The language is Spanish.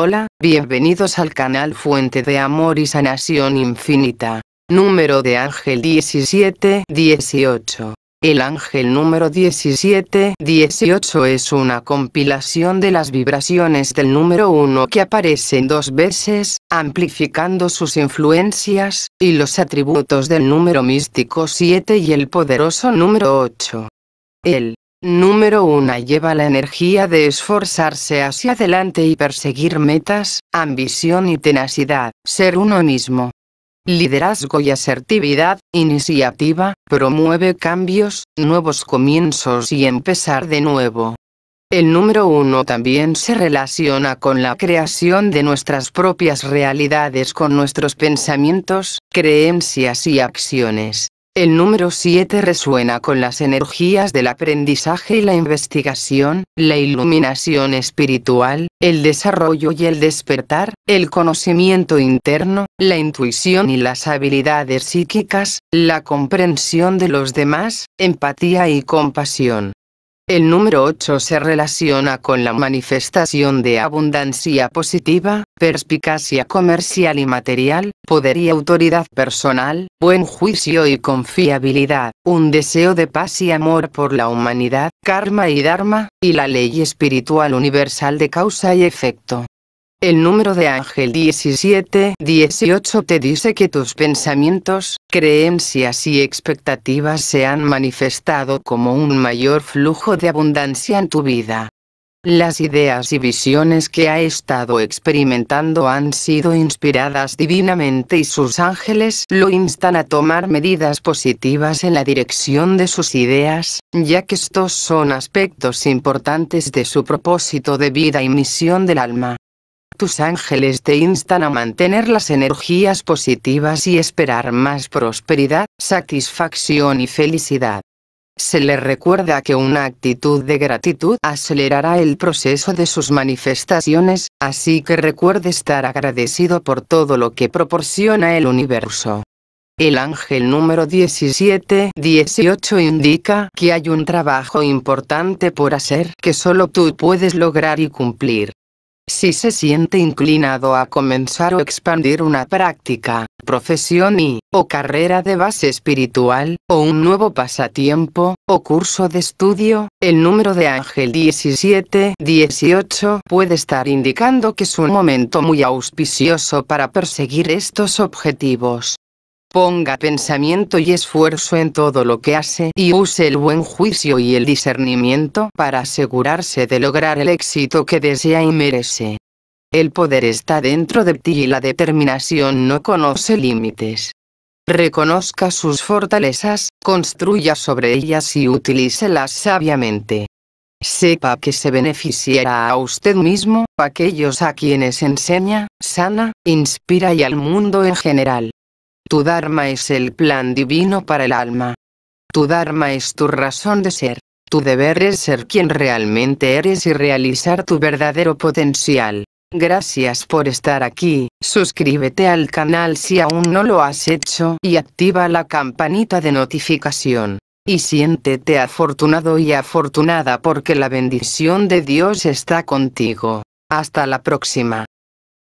Hola, bienvenidos al canal Fuente de Amor y Sanación Infinita. Número de Ángel 1718. El Ángel número 1718 es una compilación de las vibraciones del número 1 que aparecen dos veces, amplificando sus influencias, y los atributos del número místico 7 y el poderoso número 8. El número 1 lleva la energía de esforzarse hacia adelante y perseguir metas, ambición y tenacidad, ser uno mismo. Liderazgo y asertividad, iniciativa, promueve cambios, nuevos comienzos y empezar de nuevo. El número 1 también se relaciona con la creación de nuestras propias realidades con nuestros pensamientos, creencias y acciones. El número 7 resuena con las energías del aprendizaje y la investigación, la iluminación espiritual, el desarrollo y el despertar, el conocimiento interno, la intuición y las habilidades psíquicas, la comprensión de los demás, empatía y compasión. El número 8 se relaciona con la manifestación de abundancia positiva, perspicacia comercial y material, poder y autoridad personal, buen juicio y confiabilidad, un deseo de paz y amor por la humanidad, karma y dharma, y la ley espiritual universal de causa y efecto. El número de Ángel 1718 te dice que tus pensamientos, creencias y expectativas se han manifestado como un mayor flujo de abundancia en tu vida. Las ideas y visiones que has estado experimentando han sido inspiradas divinamente y sus ángeles lo instan a tomar medidas positivas en la dirección de sus ideas, ya que estos son aspectos importantes de su propósito de vida y misión del alma. Tus ángeles te instan a mantener las energías positivas y esperar más prosperidad, satisfacción y felicidad. Se les recuerda que una actitud de gratitud acelerará el proceso de sus manifestaciones, así que recuerda estar agradecido por todo lo que proporciona el universo. El ángel número 1718 indica que hay un trabajo importante por hacer que solo tú puedes lograr y cumplir. Si se siente inclinado a comenzar o expandir una práctica, profesión y, o carrera de base espiritual, o un nuevo pasatiempo, o curso de estudio, el número de Ángel 1718 puede estar indicando que es un momento muy auspicioso para perseguir estos objetivos. Ponga pensamiento y esfuerzo en todo lo que hace y use el buen juicio y el discernimiento para asegurarse de lograr el éxito que desea y merece. El poder está dentro de ti y la determinación no conoce límites. Reconozca sus fortalezas, construya sobre ellas y utilícelas sabiamente. Sepa que se beneficiará a usted mismo, a aquellos a quienes enseña, sana, inspira y al mundo en general. Tu Dharma es el plan divino para el alma. Tu Dharma es tu razón de ser. Tu deber es ser quien realmente eres y realizar tu verdadero potencial. Gracias por estar aquí, suscríbete al canal si aún no lo has hecho y activa la campanita de notificación. Y siéntete afortunado y afortunada porque la bendición de Dios está contigo. Hasta la próxima.